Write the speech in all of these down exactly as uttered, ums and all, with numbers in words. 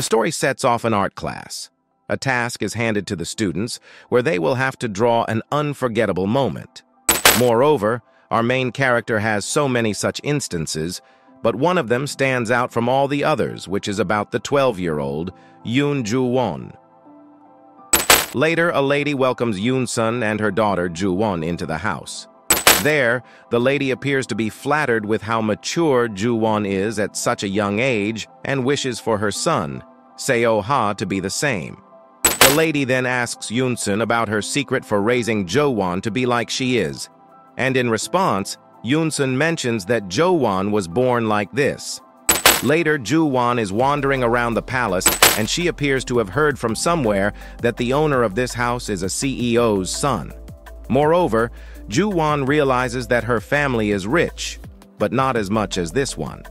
The story sets off an art class. A task is handed to the students where they will have to draw an unforgettable moment. Moreover, our main character has so many such instances, but one of them stands out from all the others, which is about the twelve-year-old, Yoon Ju-won. Later, a lady welcomes Yoon-sun and her daughter, Ju-won, into the house. There, the lady appears to be flattered with how mature Ju-won is at such a young age and wishes for her son, Seo-ha, to be the same. The lady then asks Yoon-sun about her secret for raising Jo-won to be like she is, and in response, Yoon-sun mentions that Jo-won was born like this. Later, Ju-won is wandering around the palace, and she appears to have heard from somewhere that the owner of this house is a C E O's son. Moreover, Ju-won realizes that her family is rich, but not as much as this one.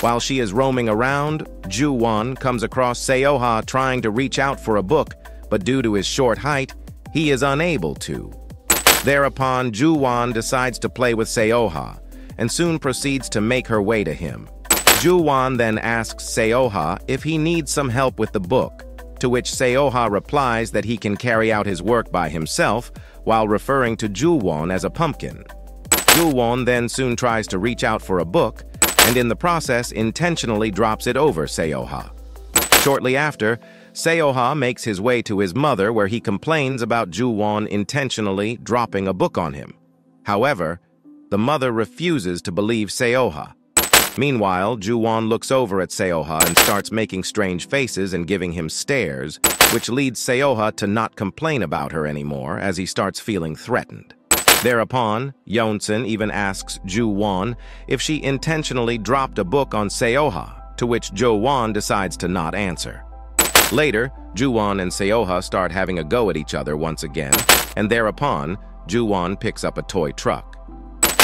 While she is roaming around, Ju-won comes across Seo-ha trying to reach out for a book, but due to his short height, he is unable to. Thereupon, Ju-won decides to play with Seo-ha, and soon proceeds to make her way to him. Ju-won then asks Seo-ha if he needs some help with the book, to which Seo-ha replies that he can carry out his work by himself, while referring to Ju-won as a pumpkin. Ju-won then soon tries to reach out for a book, and in the process intentionally drops it over Seo-ha. Shortly after, Seo-ha makes his way to his mother where he complains about Ju-won intentionally dropping a book on him. However, the mother refuses to believe Seo-ha. Meanwhile, Ju-won looks over at Seo-ha and starts making strange faces and giving him stares, which leads Seo-ha to not complain about her anymore as he starts feeling threatened. Thereupon, Yoon-sun even asks Ju-won if she intentionally dropped a book on Seo-ha, to which Jo-won decides to not answer. Later, Ju-won and Seo-ha start having a go at each other once again, and thereupon, Ju-won picks up a toy truck.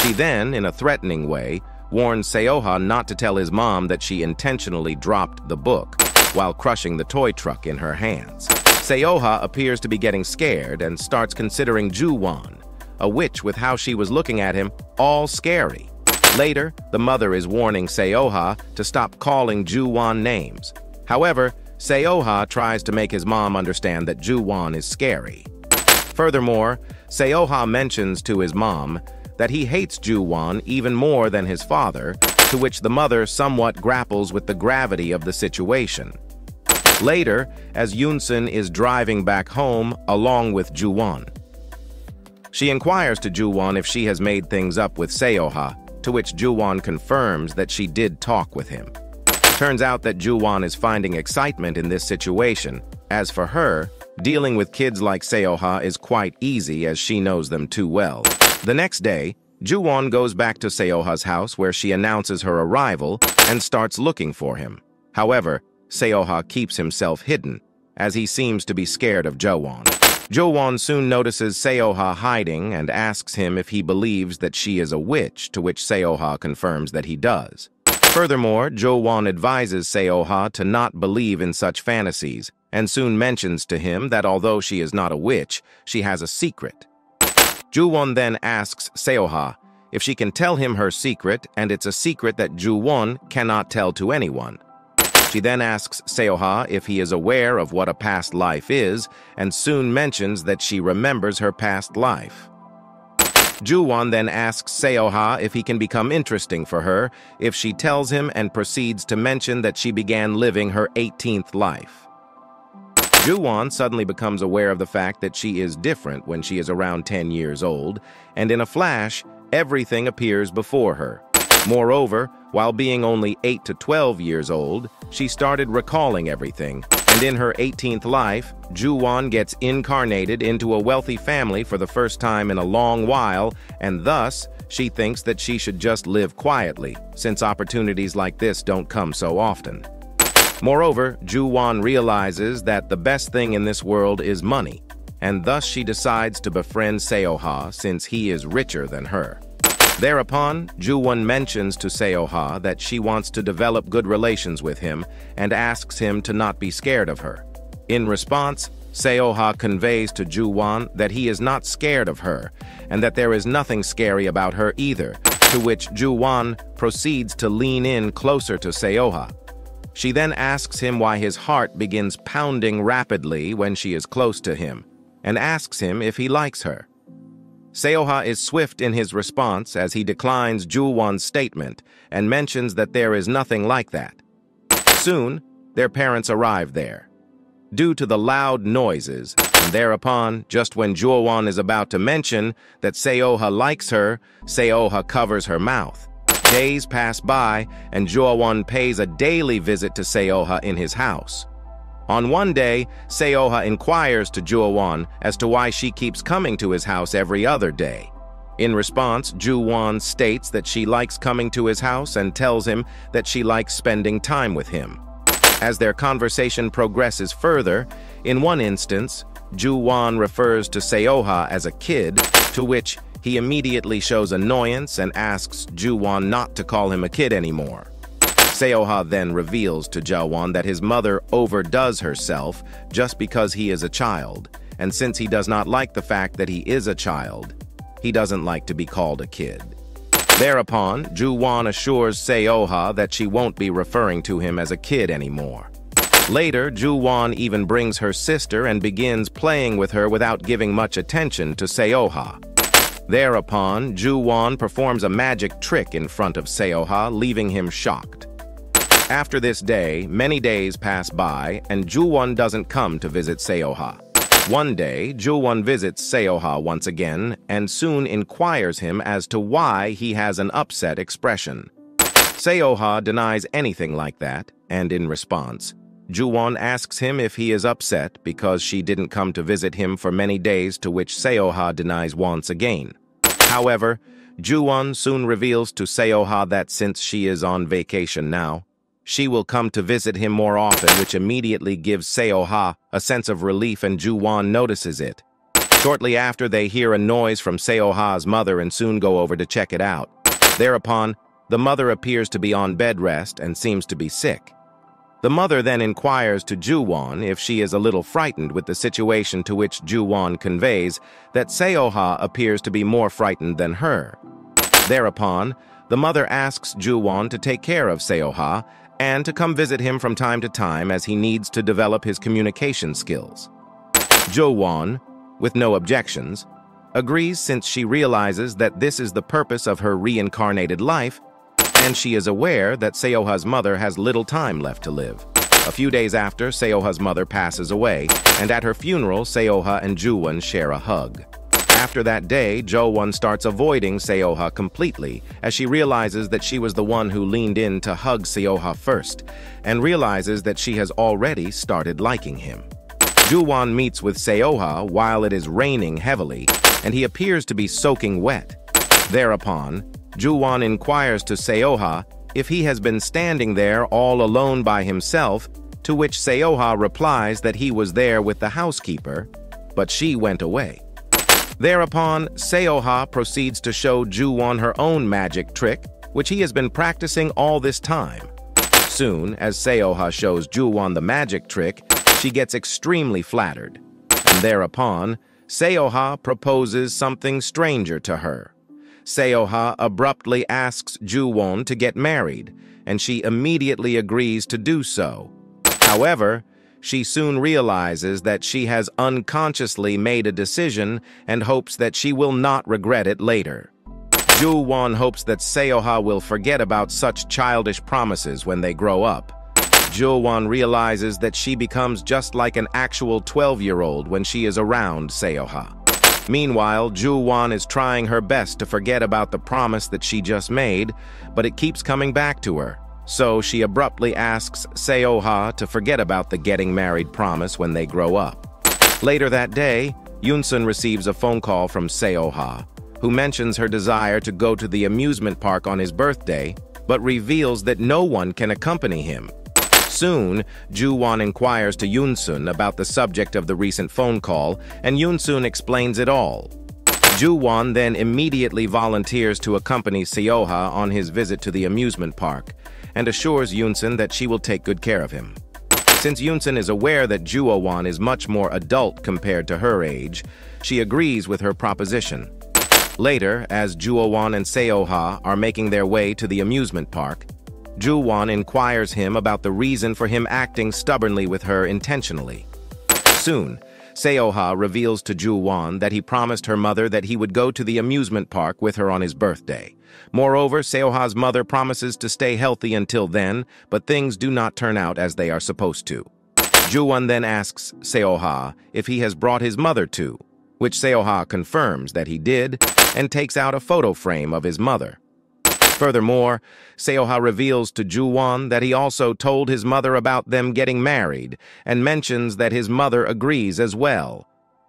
She then, in a threatening way, warns Seo-ha not to tell his mom that she intentionally dropped the book, while crushing the toy truck in her hands. Seo-ha appears to be getting scared and starts considering Ju-won, a witch with how she was looking at him, all scary. Later, the mother is warning Seo-ha to stop calling Ju-won names. However, Seo-ha tries to make his mom understand that Ju-won is scary. Furthermore, Seo-ha mentions to his mom that he hates Ju-won even more than his father, to which the mother somewhat grapples with the gravity of the situation. Later, as Yoon-sun is driving back home along with Ju-won, she inquires to Ju-won if she has made things up with Seo-ha, to which Ju-won confirms that she did talk with him. Turns out that Ju-won is finding excitement in this situation. As for her, dealing with kids like Seo-ha is quite easy as she knows them too well. The next day, Ju-won goes back to Seo-ha's house where she announces her arrival and starts looking for him. However, Seo-ha keeps himself hidden, as he seems to be scared of Jo-won. Jo-won soon notices Seo-ha hiding and asks him if he believes that she is a witch, to which Seo-ha confirms that he does. Furthermore, Jo-won advises Seo-ha to not believe in such fantasies, and soon mentions to him that although she is not a witch, she has a secret. Ju-won then asks Seo-ha if she can tell him her secret, and it's a secret that Ju-won cannot tell to anyone. She then asks Seo-ha if he is aware of what a past life is, and soon mentions that she remembers her past life. Ju-won then asks Seo-ha if he can become interesting for her if she tells him, and proceeds to mention that she began living her eighteenth life. Ju-won suddenly becomes aware of the fact that she is different when she is around ten years old, and in a flash, everything appears before her. Moreover, while being only eight to twelve years old, she started recalling everything, and in her eighteenth life, Ju-won gets incarnated into a wealthy family for the first time in a long while, and thus, she thinks that she should just live quietly, since opportunities like this don't come so often. Moreover, Ju-won realizes that the best thing in this world is money, and thus she decides to befriend Seo-ha since he is richer than her. Thereupon, Ju-won mentions to Seo-ha that she wants to develop good relations with him and asks him to not be scared of her. In response, Seo-ha conveys to Ju-won that he is not scared of her and that there is nothing scary about her either, to which Ju-won proceeds to lean in closer to Seo-ha. She then asks him why his heart begins pounding rapidly when she is close to him, and asks him if he likes her. Seo-ha is swift in his response as he declines Ju-won's statement and mentions that there is nothing like that. Soon, their parents arrive there. Due to the loud noises, and thereupon, just when Ju-won is about to mention that Seo-ha likes her, Seo-ha covers her mouth. Days pass by, and Ju-won pays a daily visit to Seo-ha in his house. On one day, Seo-ha inquires to Ju-won as to why she keeps coming to his house every other day. In response, Ju-won states that she likes coming to his house and tells him that she likes spending time with him. As their conversation progresses further, in one instance, Ju-won refers to Seo-ha as a kid, to which he immediately shows annoyance and asks Ju-won not to call him a kid anymore. Seo-ha then reveals to Ju-won that his mother overdoes herself just because he is a child, and since he does not like the fact that he is a child, he doesn't like to be called a kid. Thereupon, Ju-won assures Seo-ha that she won't be referring to him as a kid anymore. Later, Ju-won even brings her sister and begins playing with her without giving much attention to Seo-ha. Thereupon, Ju-won performs a magic trick in front of Seo-ha, leaving him shocked. After this day, many days pass by, and Ju-won doesn't come to visit Seo-ha. One day, Ju-won visits Seo-ha once again, and soon inquires him as to why he has an upset expression. Seo-ha denies anything like that, and in response, Ju-won asks him if he is upset because she didn't come to visit him for many days, to which Seo-ha denies once again. However, Ju-won soon reveals to Seo-ha that since she is on vacation now, she will come to visit him more often, which immediately gives Seo-ha a sense of relief, and Ju-won notices it. Shortly after, they hear a noise from Seo-ha's mother and soon go over to check it out. Thereupon, the mother appears to be on bed rest and seems to be sick. The mother then inquires to Ju-won if she is a little frightened with the situation, to which Ju-won conveys that Seo-ha appears to be more frightened than her. Thereupon, the mother asks Ju-won to take care of Seo-ha and to come visit him from time to time as he needs to develop his communication skills. Ju-won, with no objections, agrees, since she realizes that this is the purpose of her reincarnated life, and she is aware that Seo-ha's mother has little time left to live. A few days after, Seo-ha's mother passes away, and at her funeral, Seo-ha and Ju-won share a hug. After that day, Ju-won starts avoiding Seo-ha completely, as she realizes that she was the one who leaned in to hug Seo-ha first, and realizes that she has already started liking him. Ju-won meets with Seo-ha while it is raining heavily, and he appears to be soaking wet. Thereupon, Ju-won inquires to Seo-ha if he has been standing there all alone by himself, to which Seo-ha replies that he was there with the housekeeper, but she went away. Thereupon, Seo-ha proceeds to show Ju-won her own magic trick, which he has been practicing all this time. Soon, as Seo-ha shows Ju-won the magic trick, she gets extremely flattered. And thereupon, Seo-ha proposes something stranger to her. Seo-ha abruptly asks Ju-won to get married, and she immediately agrees to do so. However, she soon realizes that she has unconsciously made a decision and hopes that she will not regret it later. Ju-won hopes that Seo-ha will forget about such childish promises when they grow up. Ju-won realizes that she becomes just like an actual twelve-year-old when she is around Seo-ha. Meanwhile, Ju-won is trying her best to forget about the promise that she just made, but it keeps coming back to her. So she abruptly asks Seo-ha to forget about the getting married promise when they grow up. Later that day, Yoon-sun receives a phone call from Seo-ha, who mentions her desire to go to the amusement park on his birthday, but reveals that no one can accompany him. Soon, Ju-won inquires to Yoon-sun about the subject of the recent phone call, and Yoon-sun explains it all. Ju-won then immediately volunteers to accompany Seo-ha on his visit to the amusement park, and assures Yoon-sun that she will take good care of him. Since Yoon-sun is aware that Ju-won is much more adult compared to her age, she agrees with her proposition. Later, as Ju-won and Seo-ha are making their way to the amusement park, Ju-won inquires him about the reason for him acting stubbornly with her intentionally. Soon, Seo-ha reveals to Ju-won that he promised her mother that he would go to the amusement park with her on his birthday. Moreover, Seo-ha's mother promises to stay healthy until then, but things do not turn out as they are supposed to. Ju-won then asks Seo-ha if he has brought his mother too, which Seo-ha confirms that he did and takes out a photo frame of his mother. Furthermore, Seo-ha reveals to Ju-won that he also told his mother about them getting married and mentions that his mother agrees as well.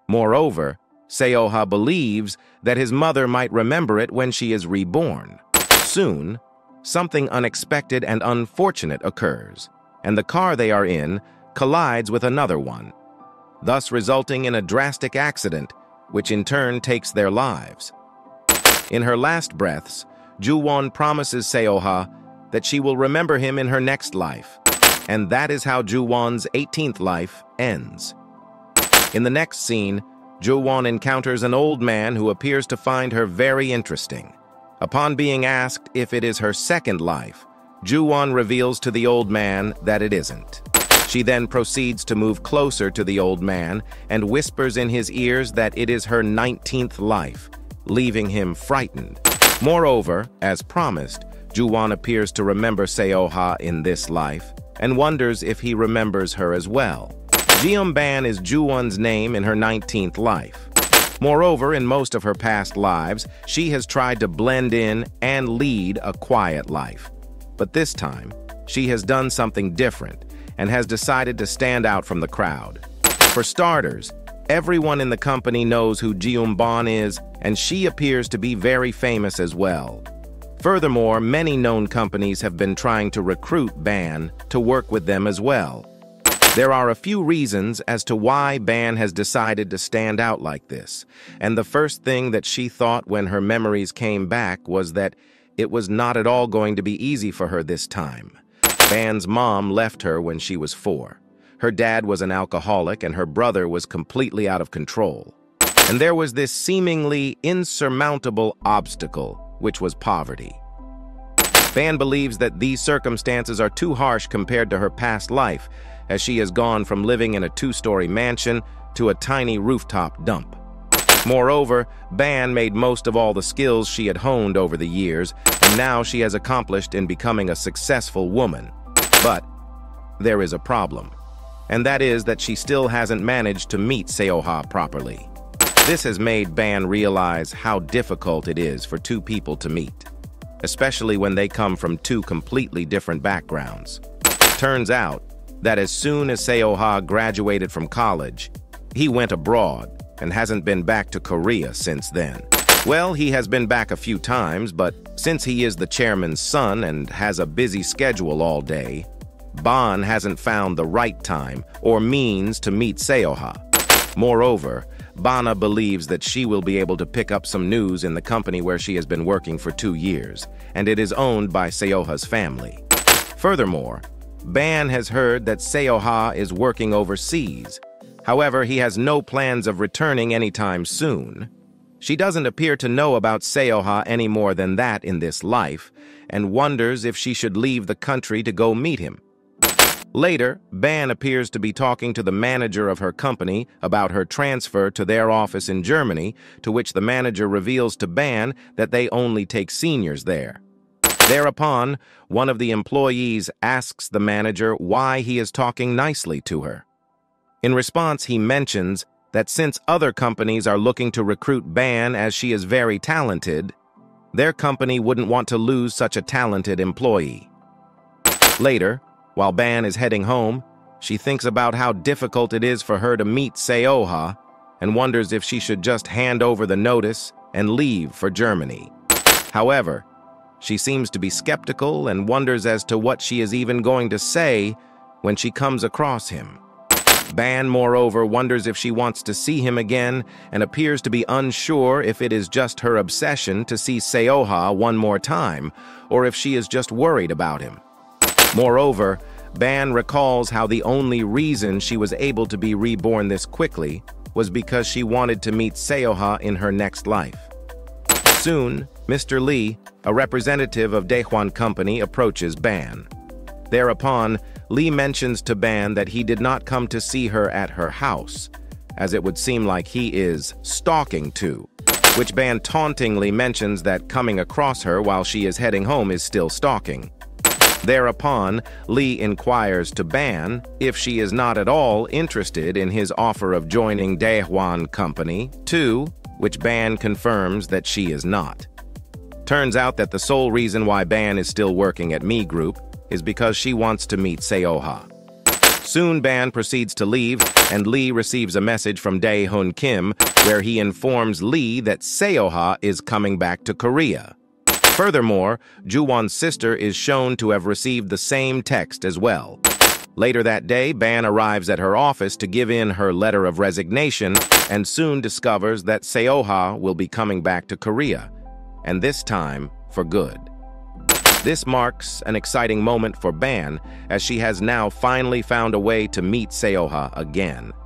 Moreover, Seo-ha believes that his mother might remember it when she is reborn. Soon, something unexpected and unfortunate occurs, and the car they are in collides with another one, thus resulting in a drastic accident, which in turn takes their lives. In her last breaths, Ju-won promises Seo-ha that she will remember him in her next life, and that is how Ju-won's eighteenth life ends. In the next scene, Ju-won encounters an old man who appears to find her very interesting. Upon being asked if it is her second life, Ju-won reveals to the old man that it isn't. She then proceeds to move closer to the old man and whispers in his ears that it is her nineteenth life, leaving him frightened. Moreover, as promised, Ju-won appears to remember Seo-ha in this life and wonders if he remembers her as well. Ji-eum Ban is Ju-won's name in her nineteenth life. Moreover, in most of her past lives, she has tried to blend in and lead a quiet life. But this time, she has done something different and has decided to stand out from the crowd. For starters, everyone in the company knows who Ji-eum Ban is, and she appears to be very famous as well. Furthermore, many known companies have been trying to recruit Ban to work with them as well. There are a few reasons as to why Ban has decided to stand out like this, and the first thing that she thought when her memories came back was that it was not at all going to be easy for her this time. Ban's mom left her when she was four. Her dad was an alcoholic and her brother was completely out of control. And there was this seemingly insurmountable obstacle, which was poverty. Ban believes that these circumstances are too harsh compared to her past life, as she has gone from living in a two-story mansion to a tiny rooftop dump. Moreover, Ban made most of all the skills she had honed over the years, and now she has accomplished in becoming a successful woman. But there is a problem, and that is that she still hasn't managed to meet Seo-ha properly. This has made Ban realize how difficult it is for two people to meet, especially when they come from two completely different backgrounds. Turns out that as soon as Seo-ha graduated from college, he went abroad and hasn't been back to Korea since then. Well, he has been back a few times, but since he is the chairman's son and has a busy schedule all day, Ban hasn't found the right time or means to meet Seo-ha. Moreover, Bana believes that she will be able to pick up some news in the company where she has been working for two years, and it is owned by Seo-ha's family. Furthermore, Ban has heard that Seo-ha is working overseas. However, he has no plans of returning anytime soon. She doesn't appear to know about Seo-ha any more than that in this life, and wonders if she should leave the country to go meet him. Later, Ban appears to be talking to the manager of her company about her transfer to their office in Germany, to which the manager reveals to Ban that they only take seniors there. Thereupon, one of the employees asks the manager why he is talking nicely to her. In response, he mentions that since other companies are looking to recruit Ban as she is very talented, their company wouldn't want to lose such a talented employee. Later, while Ban is heading home, she thinks about how difficult it is for her to meet Seo-ha and wonders if she should just hand over the notice and leave for Germany. However, she seems to be skeptical and wonders as to what she is even going to say when she comes across him. Ban, moreover, wonders if she wants to see him again and appears to be unsure if it is just her obsession to see Seo-ha one more time or if she is just worried about him. Moreover, Ban recalls how the only reason she was able to be reborn this quickly was because she wanted to meet Seo-ha in her next life. Soon, Mister Lee, a representative of Dae-hwan Company, approaches Ban. Thereupon, Lee mentions to Ban that he did not come to see her at her house, as it would seem like he is stalking too, which Ban tauntingly mentions that coming across her while she is heading home is still stalking. Thereupon, Lee inquires to Ban if she is not at all interested in his offer of joining Dae-hwan Company, too, which Ban confirms that she is not. Turns out that the sole reason why Ban is still working at Me Group is because she wants to meet Seo-ha. Soon Ban proceeds to leave, and Lee receives a message from Dae Hun Kim where he informs Lee that Seo-ha is coming back to Korea. Furthermore, Ju-won's sister is shown to have received the same text as well. Later that day, Ban arrives at her office to give in her letter of resignation and soon discovers that Seo-ha will be coming back to Korea, and this time for good. This marks an exciting moment for Ban, as she has now finally found a way to meet Seo-ha again.